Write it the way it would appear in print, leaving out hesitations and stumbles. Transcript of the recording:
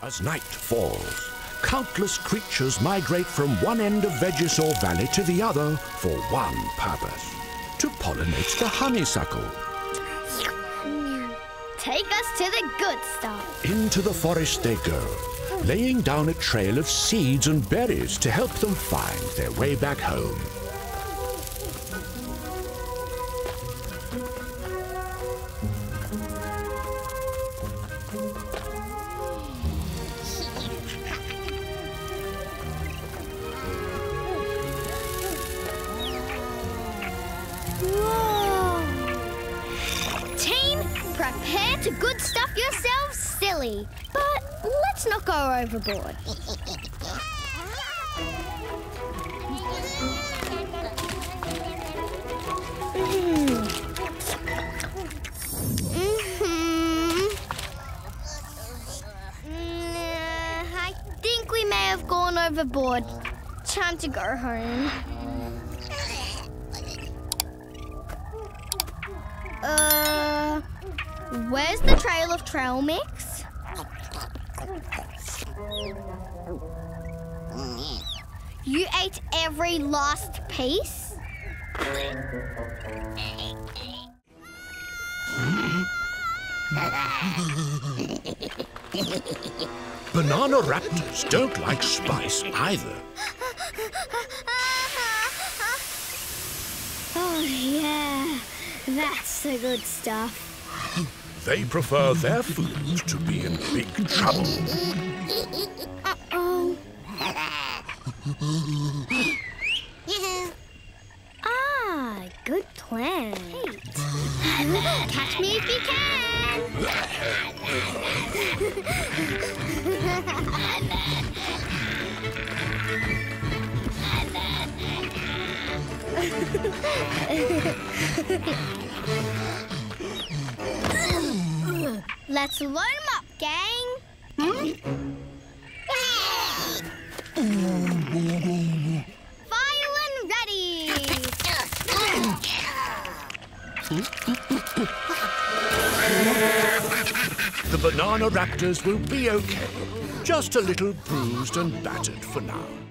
As night falls, countless creatures migrate from one end of Vegesaurs Valley to the other for one purpose, to pollinate the honeysuckle. Take us to the good stuff. Into the forest they go, laying down a trail of seeds and berries to help them find their way back home. Prepare to good stuff yourselves, silly. But let's not go overboard. I think we may have gone overboard. Time to go home. Where's the trail of trail mix? You ate every last piece? Banana raptors don't like spice either. Oh yeah, that's the good stuff. They prefer their food to be in big trouble. Uh-oh. Good plan. Catch me if you can. Let's load 'em up, gang. Fire and ready. The banana raptors will be okay. Just a little bruised and battered for now.